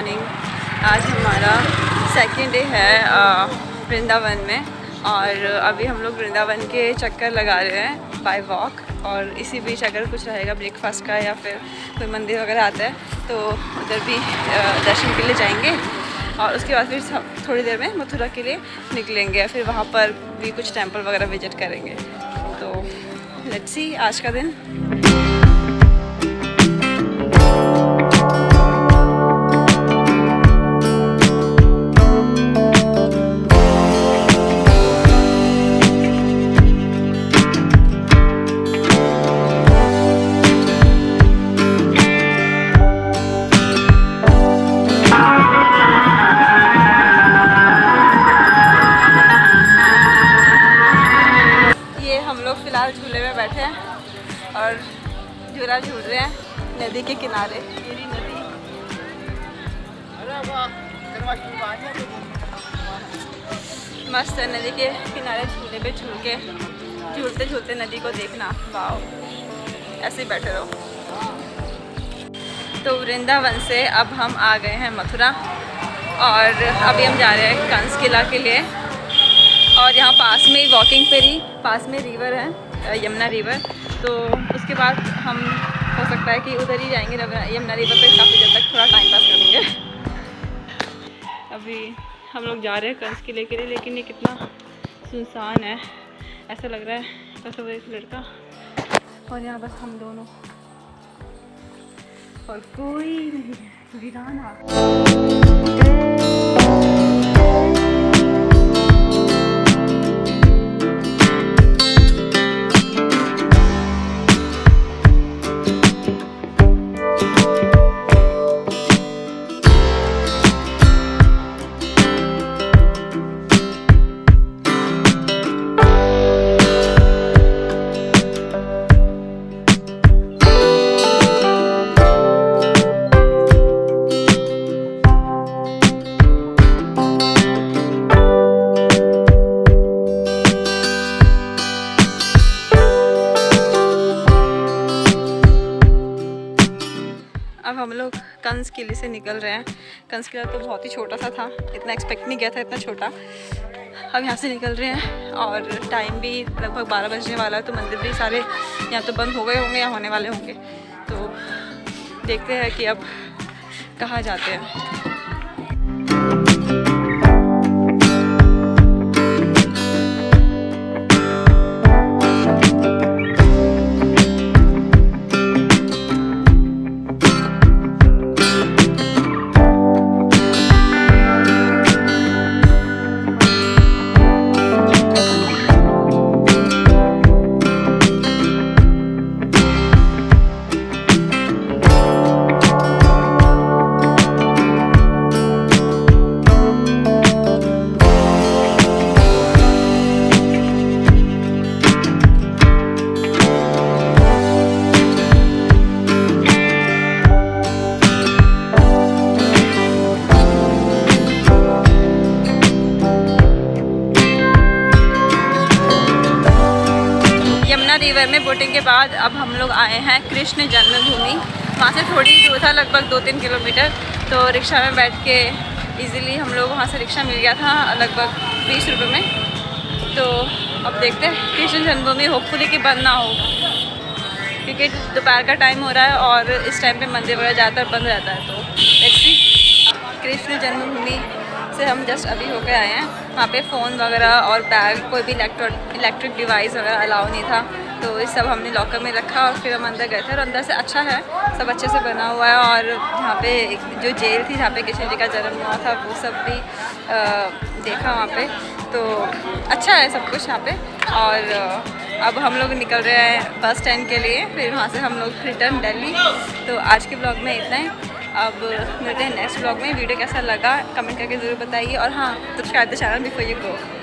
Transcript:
Morning. आज हमारा second day है वृंदावन में और अभी हम लोग वृंदावन के चक्कर लगा रहे हैं बाय वॉक। और इसी बीच अगर कुछ रहेगा ब्रेकफास्ट का या फिर कोई मंदिर वगैरह आता है तो उधर भी दर्शन के लिए जाएंगे और उसके बाद फिर थोड़ी देर में मथुरा के लिए निकलेंगे, फिर वहाँ पर भी कुछ टेम्पल वगैरह विजिट करेंगे। तो लेट्स सी आज का दिन। झूले में बैठे हैं और झूला झूल रहे हैं नदी के किनारे। ये नदी मस्त है, नदी के किनारे झूले पे झूल के झूलते झूलते नदी को देखना, वाह, ऐसे ही बैठे रहो। तो वृंदावन से अब हम आ गए हैं मथुरा और अभी हम जा रहे हैं कंस किला के लिए। और यहाँ पास में ही वॉकिंग पे ही पास में रिवर है, यमुना रिवर। तो उसके बाद हम हो सकता है कि उधर ही जाएंगे, यमुना रिवर पे काफ़ी देर तक थोड़ा टाइम पास करेंगे। अभी हम लोग जा रहे हैं कंस किले के लिए, लेकिन ये कितना सुनसान है, ऐसा लग रहा है बस वो एक लड़का और यहाँ बस हम दोनों और कोई नहीं है, वीरान आ। कंस किले से निकल रहे हैं। कंस किला तो बहुत ही छोटा सा था, इतना एक्सपेक्ट नहीं किया था इतना छोटा। अब यहाँ से निकल रहे हैं और टाइम भी लगभग 12 बजने वाला है, तो मंदिर भी सारे या तो बंद हो गए होंगे या होने वाले होंगे। तो देखते हैं कि अब कहाँ जाते हैं। रिवर में बोटिंग के बाद अब हम लोग आए हैं कृष्ण जन्मभूमि। वहाँ से थोड़ी दूर था, लगभग 2-3 किलोमीटर। तो रिक्शा में बैठ के इजीली हम लोग वहाँ से रिक्शा मिल गया था लगभग 20 रुपए में। तो अब देखते हैं कृष्ण जन्मभूमि, होपफुली कि बंद ना हो, क्योंकि दोपहर का टाइम हो रहा है और इस टाइम पे मंदिर वगैरह ज़्यादातर बंद रहता है। तो एक्चुअली कृष्ण जन्मभूमि से हम जस्ट अभी होकर आए हैं। वहाँ पे फ़ोन वगैरह और बैग, कोई भी इलेक्ट्रिक डिवाइस वगैरह अलाउ नहीं था, तो ये सब हमने लॉकर में रखा और फिर हम अंदर गए थे। और अंदर से अच्छा है, सब अच्छे से बना हुआ है। और यहाँ पे जो जेल थी जहाँ पे कृष्ण जी का जन्म हुआ था, वो सब भी देखा वहाँ पे। तो अच्छा है सब कुछ यहाँ पे। और अब हम लोग निकल रहे हैं बस स्टैंड के लिए, फिर वहाँ से हम लोग रिटर्न दिल्ली। तो आज के ब्लॉग में इतना ही, अब मिलते हैं नेक्स्ट ब्लॉग में। वीडियो कैसा लगा कमेंट करके ज़रूर बताइए और हाँ, subscribe the channel before you go.